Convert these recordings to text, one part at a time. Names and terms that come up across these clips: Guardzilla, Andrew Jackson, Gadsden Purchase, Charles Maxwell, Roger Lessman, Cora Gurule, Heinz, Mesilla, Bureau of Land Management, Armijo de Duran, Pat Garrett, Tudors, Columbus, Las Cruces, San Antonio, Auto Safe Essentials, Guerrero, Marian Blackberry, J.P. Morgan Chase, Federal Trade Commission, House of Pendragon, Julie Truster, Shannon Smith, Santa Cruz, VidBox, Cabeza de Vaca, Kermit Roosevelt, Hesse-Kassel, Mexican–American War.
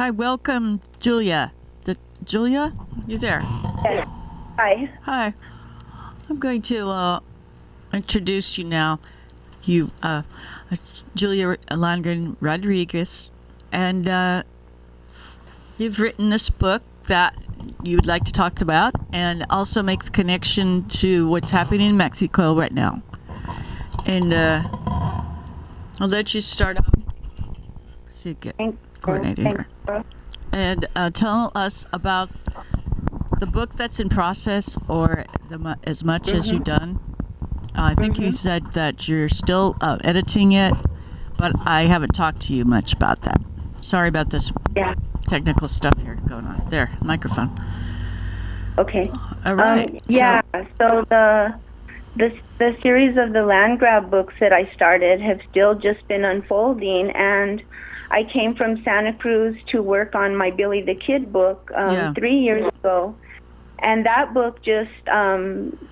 Hi, welcome, Julia. Julia, you there? Yes. Hi. Hi. I'm going to introduce you now. You, Julia Lonergan Rodriguez, and you've written this book that you would like to talk about, and also make the connection to what's happening in Mexico right now. And I'll let you start off. So you get coordinated here. And tell us about the book that's in process, or the, as much as you've done. I think you said that you're still editing it, but I haven't talked to you much about that. Sorry about this technical stuff here going on. There, microphone. Okay. All right. Yeah, so the series of the land grab books that I started have still just been unfolding, and I came from Santa Cruz to work on my Billy the Kid book 3 years ago, and that book just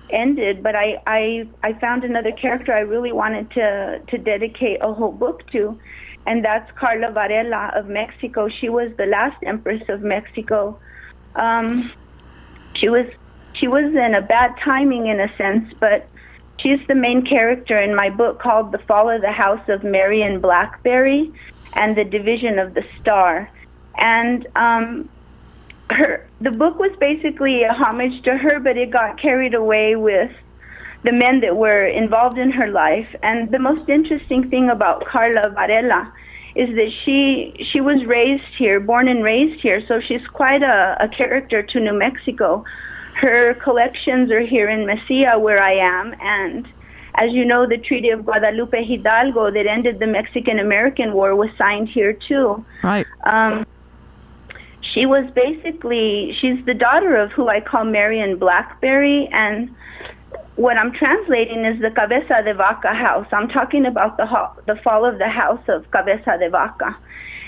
ended. But I found another character I really wanted to dedicate a whole book to, and that's Carla Varela of Mexico. She was the last Empress of Mexico. She was in a bad timing in a sense, but she's the main character in my book called The Fall of the House of Marian Blackberry and the Division of the Star. And the book was basically a homage to her, but it got carried away with the men that were involved in her life. And the most interesting thing about Carla Varela is that she was raised here, born and raised here, so she's quite a character to New Mexico. Her collections are here in Mesilla, where I am, and as you know, the Treaty of Guadalupe Hidalgo that ended the Mexican-American War was signed here too. Right. She was basically, she's the daughter of who I call Marian Blackberry, and what I'm translating is the Cabeza de Vaca house. I'm talking about the fall of the house of Cabeza de Vaca.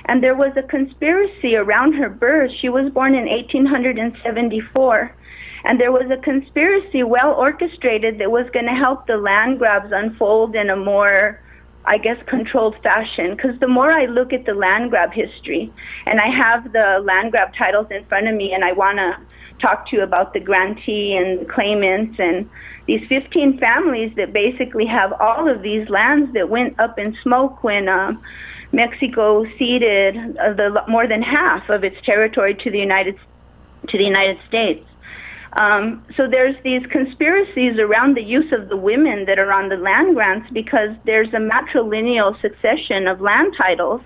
And there was a conspiracy around her birth. She was born in 1874. And there was a conspiracy well orchestrated that was going to help the land grabs unfold in a more, I guess, controlled fashion. Because the more I look at the land grab history, and I have the land grab titles in front of me, and I want to talk to you about the grantee and the claimants and these 15 families that basically have all of these lands that went up in smoke when Mexico ceded more than half of its territory to the United States. So there's these conspiracies around the use of the women that are on the land grants, because there's a matrilineal succession of land titles.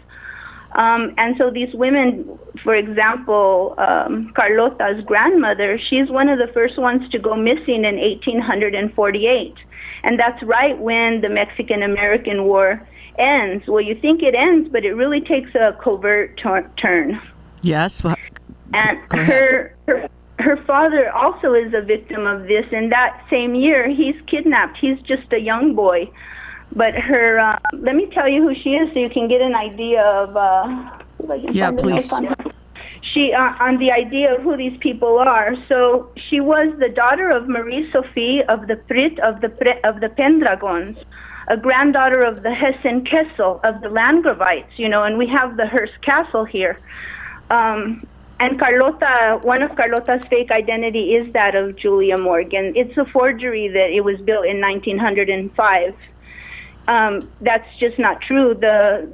And so these women, for example, Carlota's grandmother, she's one of the first ones to go missing in 1848. And that's right when the Mexican-American War ends. Well, you think it ends, but it really takes a covert turn. Yes. Well, and her father also is a victim of this, and that same year he's kidnapped. He's just a young boy. But her, let me tell you who she is so you can get an idea of, yeah, please. She, on the idea of who these people are. So she was the daughter of Marie-Sophie of the Pendragons, a granddaughter of the Hesse-Kassel of the Landgraviates, you know, and we have the Hearst Castle here. And Carlota, one of Carlota's fake identity is that of Julia Morgan. It's a forgery that it was built in 1905. That's just not true. The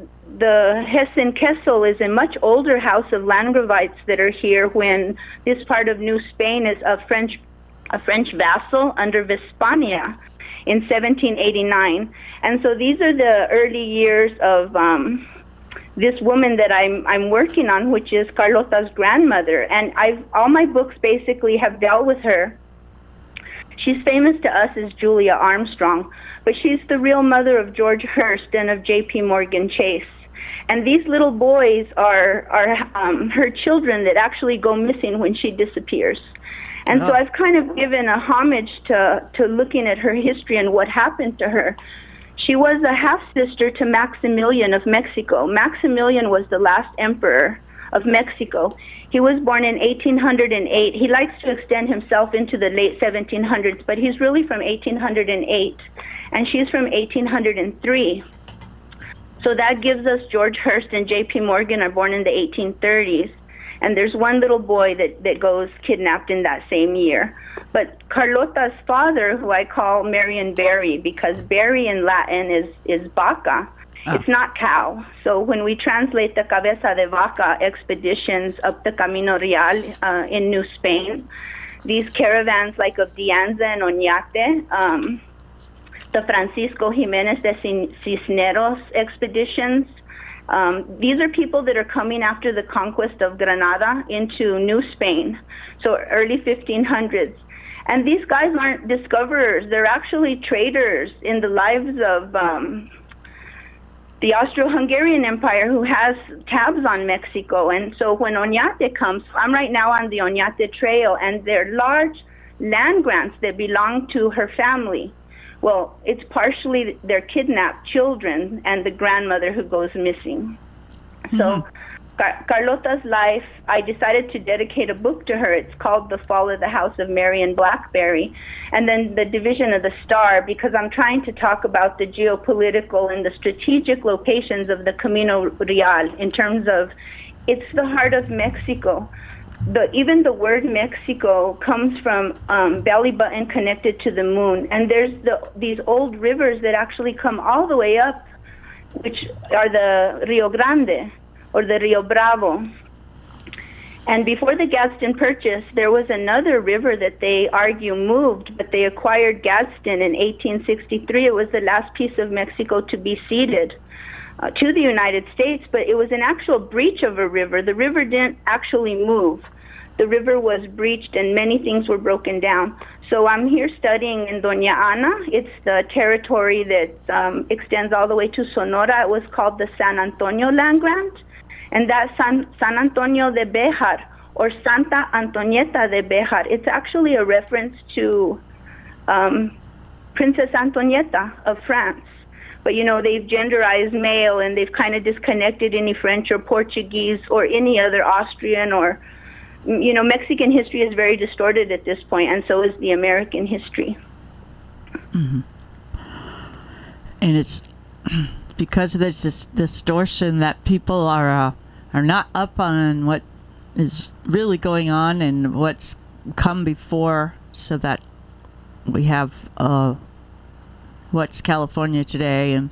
Hesse-Kassel is a much older house of Landgravites that are here when this part of New Spain is a French vassal under Vespania in 1789. And so these are the early years of this woman that I'm working on, which is Carlota's grandmother, and all my books basically have dealt with her. She's famous to us as Julia Armstrong, but she's the real mother of George Hearst and of J.P. Morgan Chase. And these little boys are her children that actually go missing when she disappears. And so I've kind of given a homage to looking at her history and what happened to her. She was a half-sister to Maximilian of Mexico. Maximilian was the last emperor of Mexico. He was born in 1808. He likes to extend himself into the late 1700s, but he's really from 1808, and she's from 1803. So that gives us George Hearst and J.P. Morgan are born in the 1830s. And there's one little boy that goes kidnapped in that same year. But Carlota's father, who I call Marian Berry, because berry in Latin is vaca. Oh. It's not cow. So when we translate the Cabeza de Vaca expeditions up the Camino Real in New Spain, these caravans like of Dianza and Oñate, the Francisco Jimenez de Cisneros expeditions, these are people that are coming after the conquest of Granada into New Spain, so early 1500s. And these guys aren't discoverers. They're actually traders in the lives of the Austro-Hungarian Empire, who has tabs on Mexico. And so when Oñate comes, I'm right now on the Oñate Trail, and they're large land grants that belong to her family. Well, it's partially their kidnapped children and the grandmother who goes missing. Mm-hmm. So Carlota's life, I decided to dedicate a book to her. It's called The Fall of the House of Marian Blackberry, and then The Division of the Star, because I'm trying to talk about the geopolitical and the strategic locations of the Camino Real in terms of it's the heart of Mexico. Even the word Mexico comes from belly button connected to the moon. And there's these old rivers that actually come all the way up, which are the Rio Grande or the Rio Bravo. And before the Gadsden Purchase, there was another river that they argue moved, but they acquired Gadsden in 1863. It was the last piece of Mexico to be ceded to the United States, but it was an actual breach of a river. The river didn't actually move. The river was breached and many things were broken down. So I'm here studying in Doña Ana. It's the territory that extends all the way to Sonora. It was called the San Antonio Land Grant, and that San Antonio de Béjar, or Santa Antonieta de Béjar, it's actually a reference to Princess Antonieta of France. But, you know, they've genderized male and they've kind of disconnected any French or Portuguese or any other Austrian or, you know, Mexican history is very distorted at this point, and so is the American history. Mm-hmm. And it's because of this distortion that people are not up on what is really going on and what's come before, so that we have what's California today and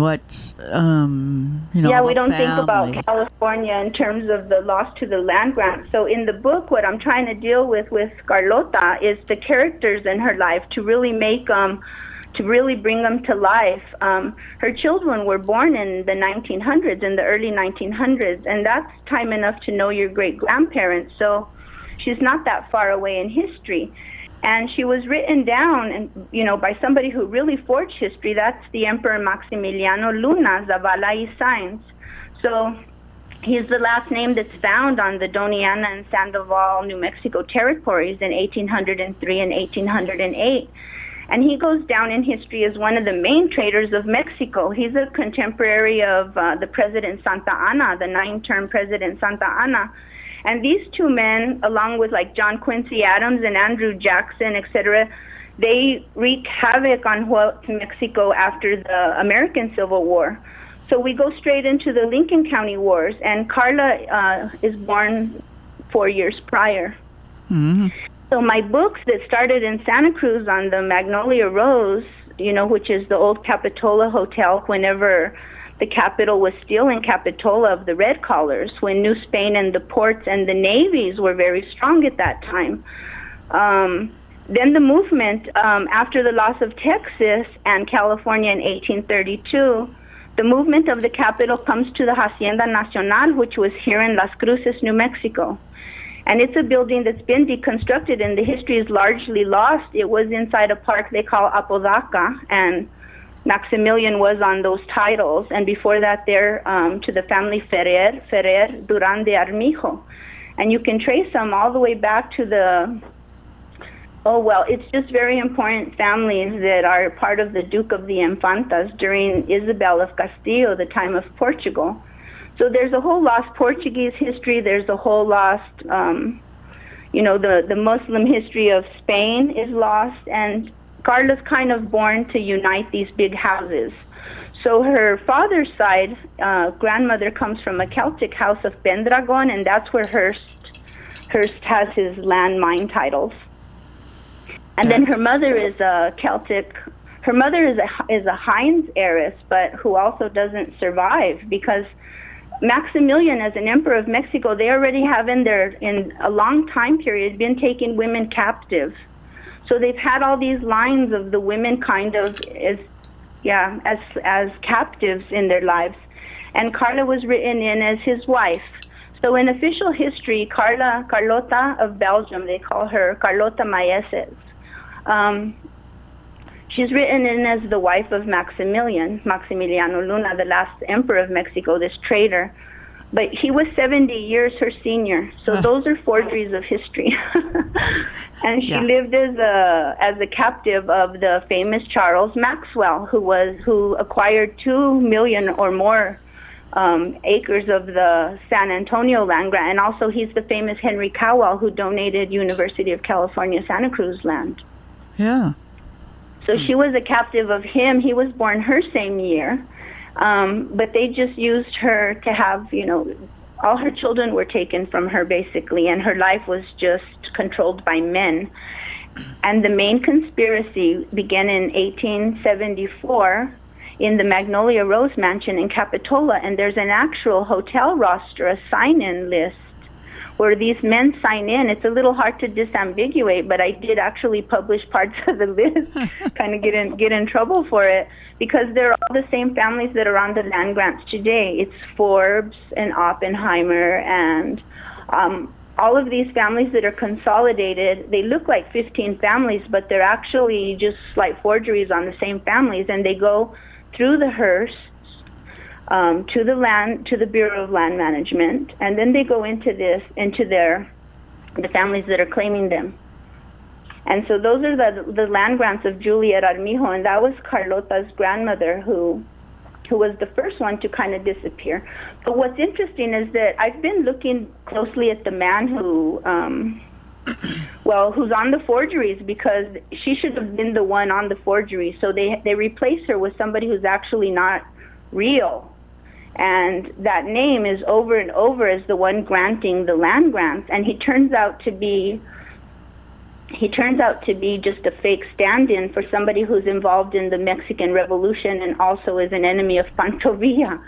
what's you know. Yeah, we don't think about California in terms of the loss to the land grant. So in the book, what I'm trying to deal with Carlota is the characters in her life to really make to really bring them to life. Her children were born in the 1900s, in the early 1900s, and that's time enough to know your great grandparents. So she's not that far away in history. And she was written down, and, you know, by somebody who really forged history. That's the Emperor Maximiliano Luna, Zavala y Sainz. So he's the last name that's found on the Doña Ana and Sandoval, New Mexico territories in 1803 and 1808. And he goes down in history as one of the main traders of Mexico. He's a contemporary of the President Santa Ana, the 9-term President Santa Ana. And these two men, along with like John Quincy Adams and Andrew Jackson, etc., they wreaked havoc on Mexico after the American Civil War. So we go straight into the Lincoln County Wars, and Carla is born 4 years prior. Mm-hmm. So my books that started in Santa Cruz on the Magnolia Rose, you know, which is the old Capitola Hotel, whenever the capital was still in Capitola of the Red Collars, when New Spain and the ports and the navies were very strong at that time. Then the movement, after the loss of Texas and California in 1832, the movement of the capital comes to the Hacienda Nacional, which was here in Las Cruces, New Mexico. And it's a building that's been deconstructed, and the history is largely lost. It was inside a park they call Apodaca, and Maximilian was on those titles, and before that they're to the family Ferrer, Duran de Armijo. And you can trace them all the way back to the, it's just very important families that are part of the Duke of the Infantas during Isabel of Castile, the time of Portugal. So there's a whole lost Portuguese history, there's a whole lost, you know, the Muslim history of Spain is lost, and Carla's kind of born to unite these big houses. So her father's side, grandmother comes from a Celtic house of Pendragon, and that's where Hearst has his land mine titles. And then her mother is a Celtic. Her mother is a Heinz heiress, but who also doesn't survive because Maximilian, as an emperor of Mexico, they already have in a long time period been taking women captive. So they've had all these lines of the women kind of as captives in their lives. And Carla was written in as his wife. So in official history, Carlota of Belgium, they call her Carlota Mayeses. She's written in as the wife of Maximiliano Luna, the last emperor of Mexico, this traitor. But he was 70 years her senior, so those are forgeries of history. And she lived as a captive of the famous Charles Maxwell, who acquired 2 million or more acres of the San Antonio land grant, and also he's the famous Henry Cowell who donated University of California, Santa Cruz land. Yeah. So she was a captive of him. He was born her same year, but they just used her to have, all her children were taken from her basically, and her life was just controlled by men. And the main conspiracy began in 1874 in the Magnolia Rose mansion in Capitola, and there's an actual hotel roster, a sign-in list, where these men sign in. It's a little hard to disambiguate, but I did actually publish parts of the list, kind of get in trouble for it, because they're all the same families that are on the land grants today. It's Forbes and Oppenheimer and all of these families that are consolidated. They look like 15 families, but they're actually just slight forgeries on the same families, and they go through the Hearsts, to the Bureau of Land Management, and then they go into the families that are claiming them. And so those are the land grants of Juliet Armijo, and that was Carlota's grandmother who was the first one to kind of disappear. But what's interesting is that I've been looking closely at the man who's on the forgeries, because she should have been the one on the forgery. So they replace her with somebody who's actually not real, and that name is over and over as the one granting the land grants, and he turns out to be just a fake stand-in for somebody who's involved in the Mexican Revolution and also is an enemy of Pancho Villa.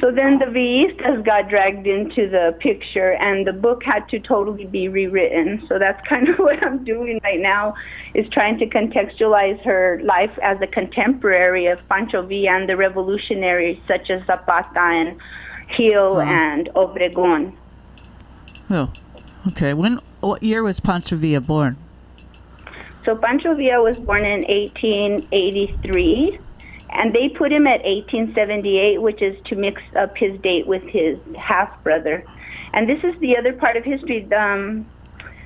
So then the Villistas got dragged into the picture, and the book had to totally be rewritten. So that's kind of what I'm doing right now, is trying to contextualize her life as a contemporary of Pancho Villa and the revolutionaries such as Zapata and Hill and Obregón. Oh, okay. What year was Pancho Villa born? So Pancho Villa was born in 1883, and they put him at 1878, which is to mix up his date with his half-brother. And this is the other part of history.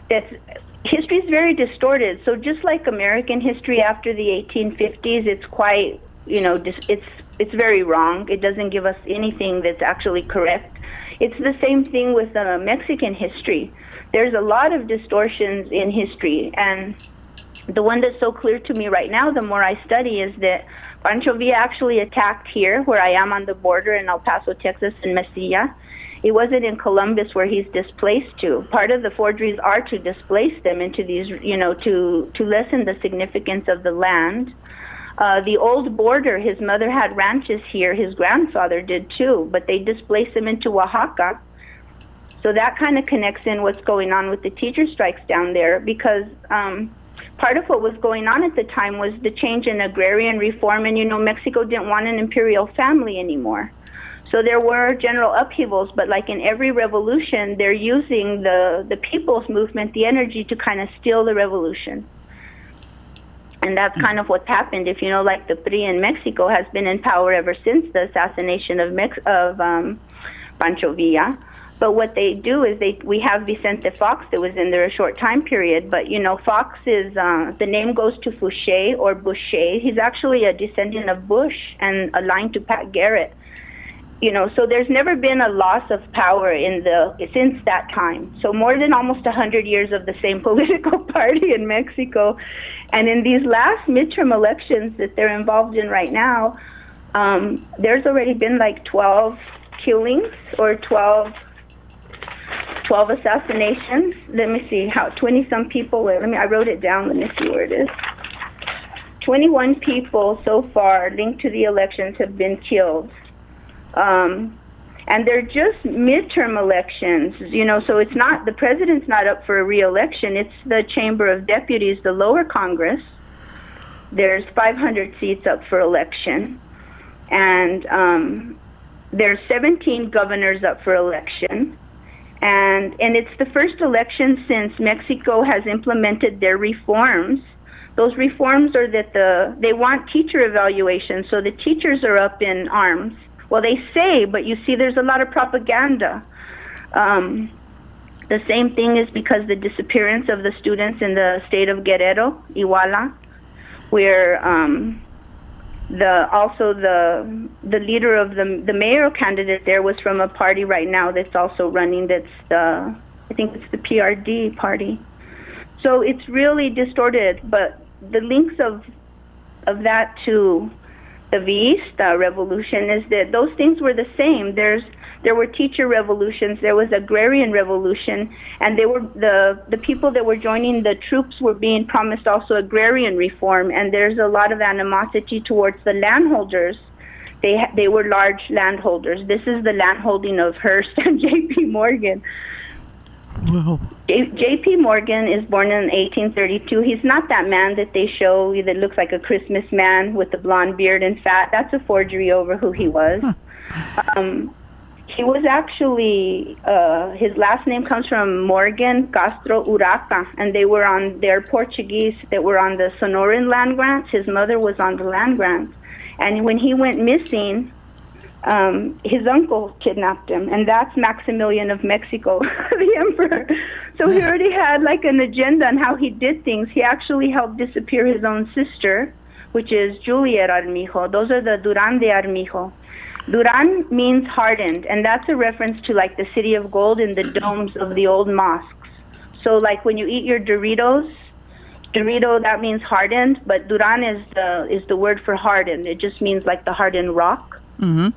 History is very distorted. So just like American history after the 1850s, it's quite, it's very wrong. It doesn't give us anything that's actually correct. It's the same thing with Mexican history. There's a lot of distortions in history, and the one that's so clear to me right now, the more I study, is that Pancho Villa actually attacked here, where I am on the border in El Paso, Texas, and Mesilla. It wasn't in Columbus where he's displaced to. Part of the forgeries are to displace them into these, to lessen the significance of the land. The old border, his mother had ranches here, his grandfather did too, but they displaced him into Oaxaca. So that kind of connects in what's going on with the teacher strikes down there, because part of what was going on at the time was the change in agrarian reform, and Mexico didn't want an imperial family anymore. So there were general upheavals, but like in every revolution, they're using the people's movement, the energy, to kind of steal the revolution. And that's kind of what's happened. If like the PRI in Mexico has been in power ever since the assassination of Pancho Villa. But what they do is we have Vicente Fox that was in there a short time period. But, Fox is, the name goes to Fouché or Boucher. He's actually a descendant of Bush and aligned to Pat Garrett. So there's never been a loss of power since that time. So more than almost 100 years of the same political party in Mexico. And in these last midterm elections that they're involved in right now, There's already been like 12 killings or 12 assassinations. Let me see how 20 some people. Let me. I wrote it down. Let me see where it is. 21 people so far linked to the elections have been killed, and they're just midterm elections, you know, so it's not, the president's not up for a re-election, it's the Chamber of Deputies, the lower Congress. There's 500 seats up for election, and there's 17 governors up for election, and it's the first election since Mexico has implemented their reforms. Those reforms are that they want teacher evaluation, so the teachers are up in arms. Well, they say, but you see there's a lot of propaganda. The same thing is because the disappearance of the students in the state of Guerrero, Iguala, where also the leader of the mayoral candidate there was from a party right now that's also running, that's the, I think it's the PRD party. So it's really distorted, but the links of that to the Villista revolution is that those things were the same. There were teacher revolutions, there was agrarian revolution, and they were the people that were joining the troops were being promised also agrarian reform, and there's a lot of animosity towards the landholders. They were large landholders. This is the landholding of Hearst and J.P. Morgan. Wow. J.P. Morgan is born in 1832. He's not that man that they show that looks like a Christmas man with the blonde beard and fat. That's a forgery over who he was. Huh. He was actually, his last name comes from Morgan Castro Uraca, and they were on, they're Portuguese that were on the Sonoran land grants. His mother was on the land grants. And when he went missing, his uncle kidnapped him, and that's Maximilian of Mexico, the emperor. So he already had like an agenda on how he did things. He actually helped disappear his own sister, which is Juliet Armijo. Those are the Duran de Armijo. Duran means hardened, and that's a reference to like the city of gold in the domes of the old mosques. So like when you eat your Doritos, Dorito, that means hardened, but Duran is the word for hardened. It just means like the hardened rock. Mm-hmm.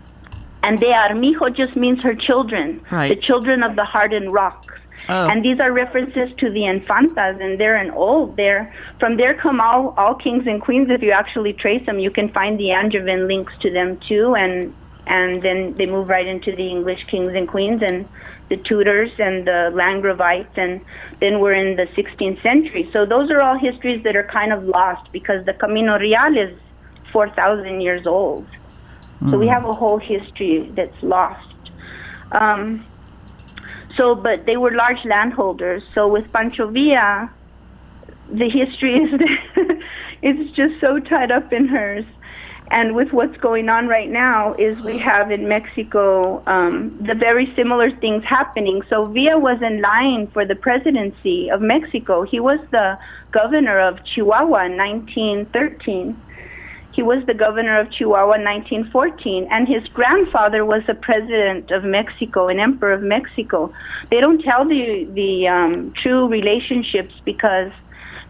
And de Armijo just means her children, right. The children of the hardened rocks. Oh. And these are references to the infantas, and they're an old. They're, from there come all kings and queens. If you actually trace them, you can find the Angevin links to them too, and then they move right into the English kings and queens and the Tudors and the Landgraviates, and then we're in the 16th century. So those are all histories that are kind of lost because the Camino Real is 4,000 years old. So we have a whole history that's lost. But they were large landholders. So with Pancho Villa, the history is it's just so tied up in hers. And with what's going on right now is we have in Mexico the very similar things happening. So Villa was in line for the presidency of Mexico. He was the governor of Chihuahua in 1913. He was the governor of Chihuahua in 1914, and his grandfather was the president of Mexico, an emperor of Mexico. They don't tell the true relationships because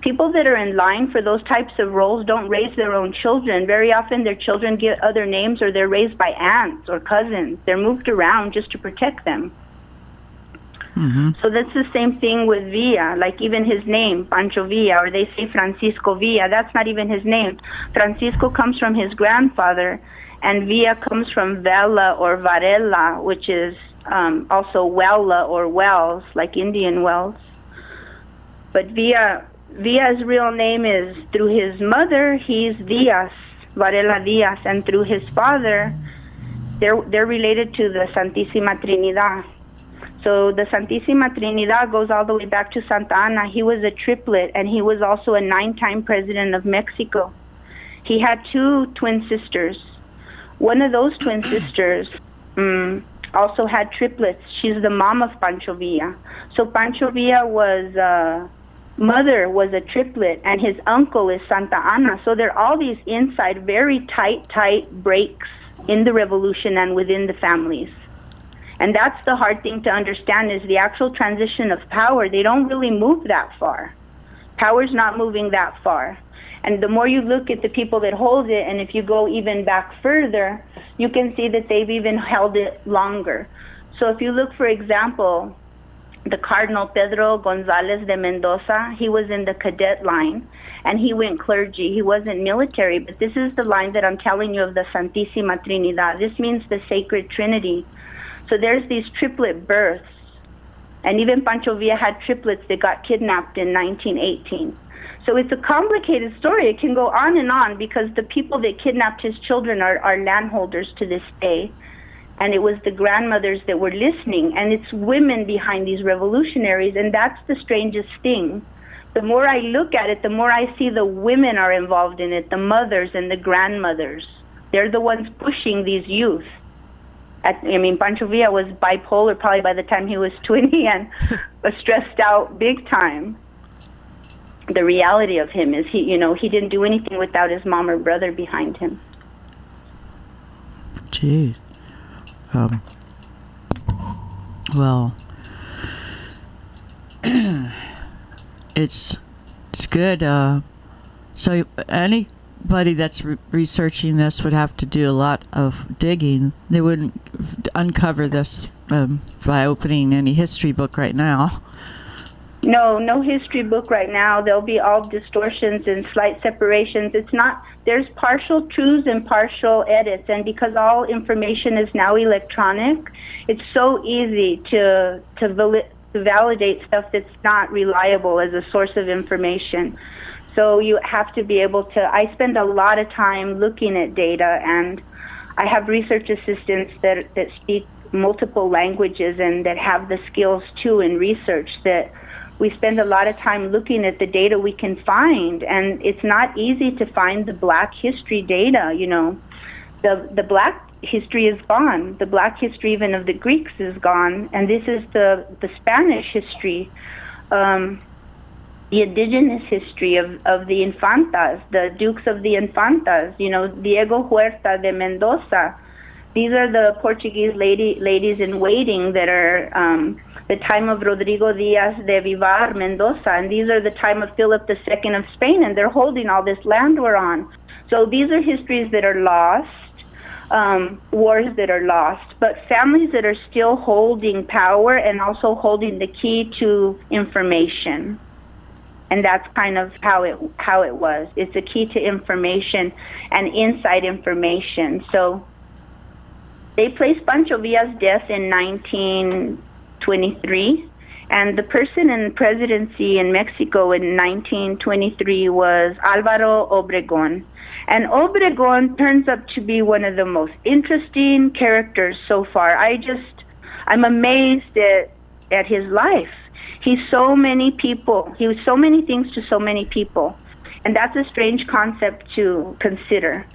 people that are in line for those types of roles don't raise their own children. Very often their children get other names, or they're raised by aunts or cousins. They're moved around just to protect them. Mm-hmm. So that's the same thing with Villa, like even his name, Pancho Villa, or they say Francisco Villa. That's not even his name. Francisco comes from his grandfather, and Villa comes from Vela or Varela, which is also Wella or Wells, like Indian wells. But Villa's real name is, through his mother, he's Diaz, Varela Diaz, and through his father, they're related to the Santissima Trinidad. So the Santissima Trinidad goes all the way back to Santa Ana. He was a triplet, and he was also a 9-time president of Mexico. He had 2 twin sisters. One of those twin sisters also had triplets. She's the mom of Pancho Villa. So Pancho Villa was mother was a triplet, and his uncle is Santa Ana. So there are all these inside, very tight breaks in the revolution and within the families. And that's the hard thing to understand, is the actual transition of power. They don't really move that far. Power's not moving that far. And the more you look at the people that hold it, and if you go even back further, you can see that they've even held it longer. So if you look, for example, the Cardinal Pedro González de Mendoza, he was in the cadet line, and he went clergy. He wasn't military, but this is the line that I'm telling you of the Santissima Trinidad. This means the Sacred Trinity. So there's these triplet births, and even Pancho Villa had triplets that got kidnapped in 1918. So it's a complicated story. It can go on and on, because the people that kidnapped his children are landholders to this day. And it was the grandmothers that were listening, and it's women behind these revolutionaries, and that's the strangest thing. The more I look at it, the more I see the women are involved in it, the mothers and the grandmothers. They're the ones pushing these youth. I mean, Pancho Villa was bipolar probably by the time he was 20 and was stressed out big time. The reality of him is he didn't do anything without his mom or brother behind him. Jeez. Well, it's good. So anybody that's researching this would have to do a lot of digging. They wouldn't uncover this by opening any history book right now. No history book right now. There'll be all distortions and slight separations. It's not, there's partial truths and partial edits, and because all information is now electronic, it's so easy to validate stuff that's not reliable as a source of information. So you have to be able to, I spend a lot of time looking at data, and I have research assistants that speak multiple languages and that have the skills too in research, that we spend a lot of time looking at the data we can find, and it's not easy to find the black history data, The black history is gone. The black history even of the Greeks is gone, and this is the Spanish history, the indigenous history of the Infantas, the Dukes of the Infantas, Diego Huerta de Mendoza. These are the Portuguese ladies in waiting that are... the time of Rodrigo Diaz de Vivar Mendoza, and these are the time of Philip II of Spain, and they're holding all this land we're on. So these are histories that are lost, wars that are lost, but families that are still holding power and also holding the key to information. And that's kind of how it was. It's a key to information and inside information. So they placed Pancho Villa's death in 1923, and the person in presidency in Mexico in 1923 was Álvaro Obregón. And Obregón turns up to be one of the most interesting characters so far. I'm amazed at his life. He's so many people. He was so many things to so many people. And that's a strange concept to consider.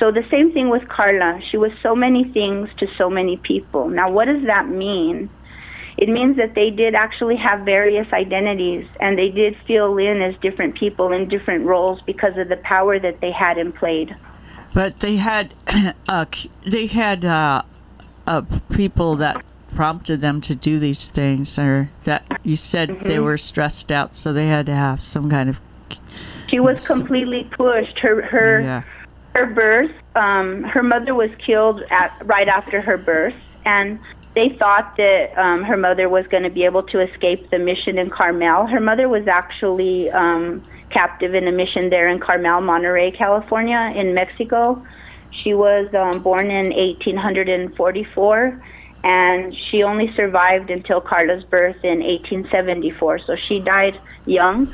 So the same thing with Carla. She was so many things to so many people. Now, what does that mean? It means that they did actually have various identities, and they did fill in as different people in different roles because of the power that they had and played. But they had people that prompted them to do these things, or that you said they were stressed out, so they had to have some kind of. She was completely pushed. Her birth. Her mother was killed right after her birth, and. They thought that her mother was going to be able to escape the mission in Carmel. Her mother was actually captive in a mission there in Carmel, Monterey, California, in Mexico. She was born in 1844, and she only survived until Carla's birth in 1874. So she died young.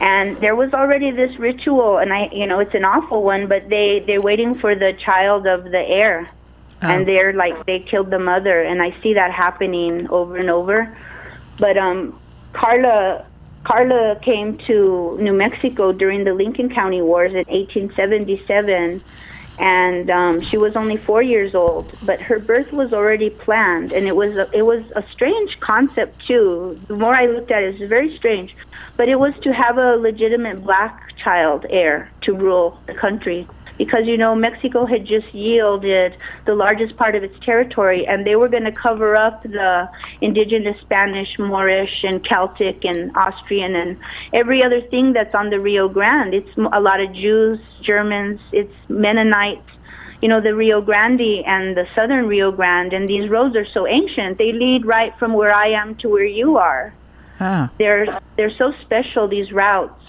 And there was already this ritual, and it's an awful one, but they're waiting for the child of the heir. And they're like, they killed the mother, and I see that happening over and over. But Carla came to New Mexico during the Lincoln County Wars in 1877, and she was only 4 years old. But her birth was already planned, and it was a strange concept too. The more I looked at it, it's very strange. But it was to have a legitimate black child heir to rule the country. because, you know, Mexico had just yielded the largest part of its territory, and they were going to cover up the indigenous Spanish, Moorish, and Celtic, and Austrian, and every other thing that's on the Rio Grande. It's a lot of Jews, Germans, it's Mennonites. You know, the Rio Grande and the southern Rio Grande, and these roads are so ancient. They lead right from where I am to where you are. Ah. They're so special, these routes,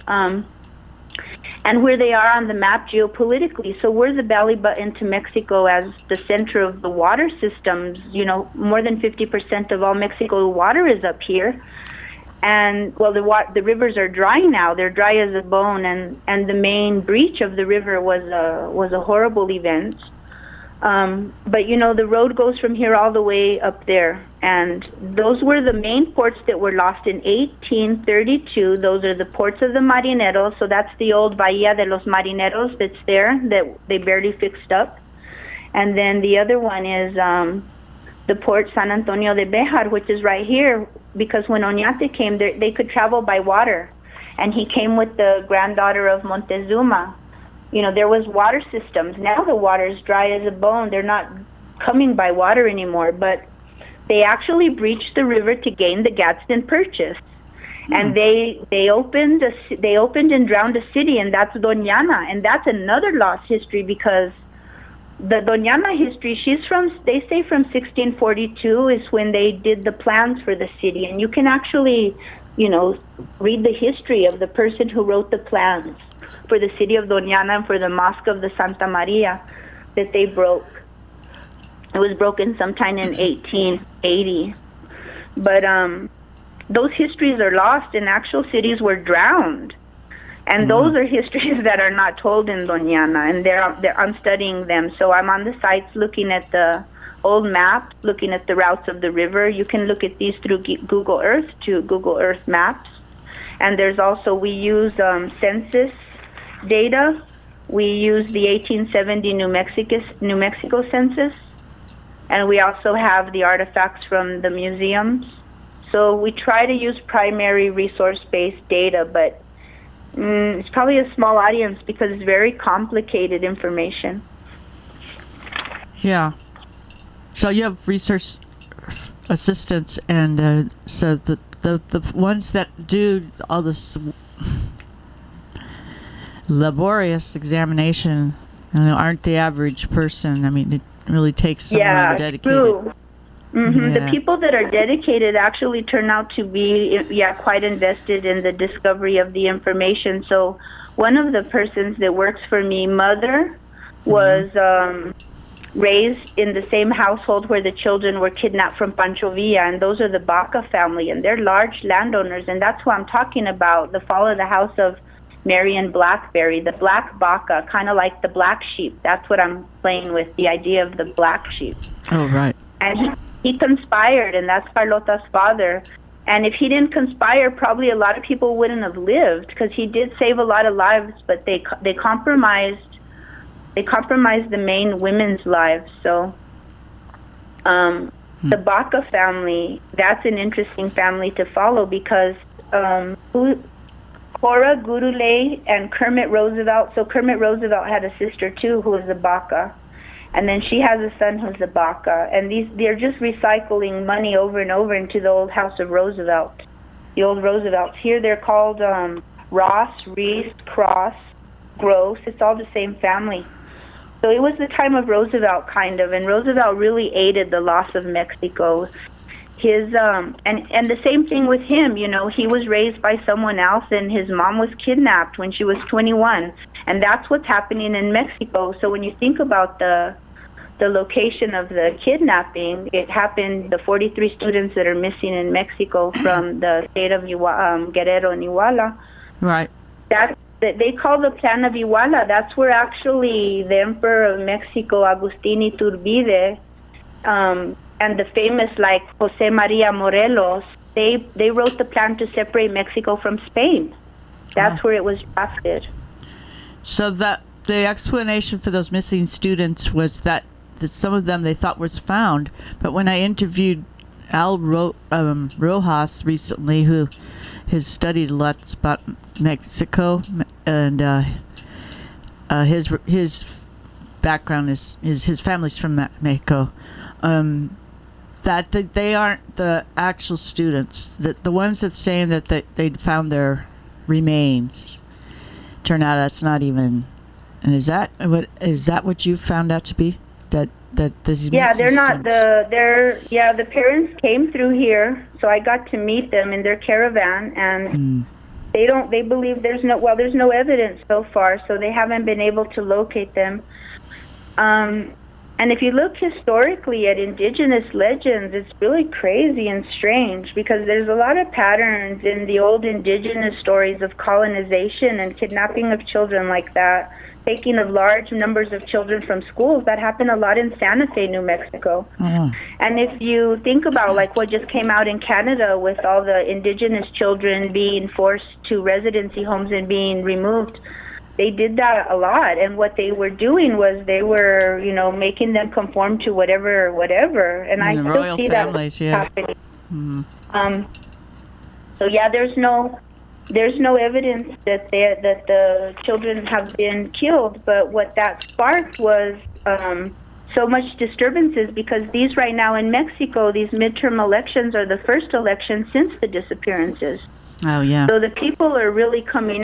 and where they are on the map geopolitically. So we're the belly button to Mexico as the center of the water systems. You know, more than 50% of all Mexico water is up here. And, well, the rivers are dry now. They're dry as a bone, and the main breach of the river was a horrible event. But, you know, the road goes from here all the way up there. And those were the main ports that were lost in 1832. Those are the ports of the Marineros. So that's the old Bahía de los Marineros that's there that they barely fixed up. And then the other one is the port San Antonio de Béjar, which is right here. Because when Oñate came, they could travel by water. And he came with the granddaughter of Montezuma. You know, there was water systems. Now the water is dry as a bone. They're not coming by water anymore. But they actually breached the river to gain the Gadsden Purchase. Mm-hmm. And they opened and drowned a city, and that's Doña Ana. And that's another lost history, because the Doña Ana history, they say from 1642 is when they did the plans for the city. And you can actually, you know, read the history of the person who wrote the plans for the city of Doña Ana and for the mosque of the Santa Maria that they broke. It was broken sometime in 1880. But those histories are lost, and actual cities were drowned. And those are histories that are not told in Doña Ana, and I'm studying them. So I'm on the sites looking at the old map, looking at the routes of the river. You can look at these through Google Earth maps. And there's also, we use census data. We use the 1870 New Mexico census. And we also have the artifacts from the museums. So we try to use primary resource-based data, but it's probably a small audience because it's very complicated information. Yeah. So you have research assistants, and so the ones that do all this laborious examination, you know, aren't the average person. I mean, it really takes someone dedicated. True. Mm-hmm. Yeah. The people that are dedicated actually turn out to be, quite invested in the discovery of the information. So one of the persons that works for me, mother, was raised in the same household where the children were kidnapped from Pancho Villa, and those are the Baca family, and they're large landowners, and that's who I'm talking about, the fall of the house of Marian Blackberry, the black Baca, kind of like the black sheep. That's what I'm playing with, the idea of the black sheep. Oh, right. And he conspired, and that's Carlota's father. And if he didn't conspire, probably a lot of people wouldn't have lived, because he did save a lot of lives, but they compromised the main women's lives. So the Baca family, that's an interesting family to follow, because Cora Gurule and Kermit Roosevelt, so Kermit Roosevelt had a sister too who was a Baca. And then she has a son who's a Baca. And they're just recycling money over and over into the old house of Roosevelt. The old Roosevelts. Here they're called Ross, Reese, Cross, Gross. It's all the same family. So it was the time of Roosevelt, kind of. And Roosevelt really aided the loss of Mexico. His and the same thing with him, you know. He was raised by someone else, and his mom was kidnapped when she was 21. And that's what's happening in Mexico. So when you think about the location of the kidnapping, it happened, the 43 students that are missing in Mexico from the state of Guerrero and Iguala. Right. That they call the Plan of Iguala. That's where actually the Emperor of Mexico, Agustin Iturbide, and the famous, like, Jose Maria Morelos, they wrote the plan to separate Mexico from Spain. That's where it was drafted. So that the explanation for those missing students was that some of them they thought was found, but when I interviewed Al Rojas recently, who has studied lots about Mexico, and His background is his family's from Mexico. That they aren't the actual students. The ones that saying that they'd found their remains, turn out that's not even. And is that what you found out to be? That this is the parents came through here, so I got to meet them in their caravan, and they believe there's no evidence so far, so they haven't been able to locate them. And if you look historically at indigenous legends, it's really crazy and strange, because there's a lot of patterns in the old indigenous stories of colonization and kidnapping of children like that, taking of large numbers of children from schools. That happened a lot in Santa Fe, New Mexico. Mm-hmm. And if you think about like what just came out in Canada with all the indigenous children being forced to residency homes and being removed, they did that a lot, and what they were doing was they were, making them conform to whatever. And I the still royal see families, that happening. Yeah. Mm. So yeah, there's no evidence that the children have been killed, but what that sparked was so much disturbances, because these right now in Mexico, these midterm elections are the first election since the disappearances. Oh yeah. So the people are really coming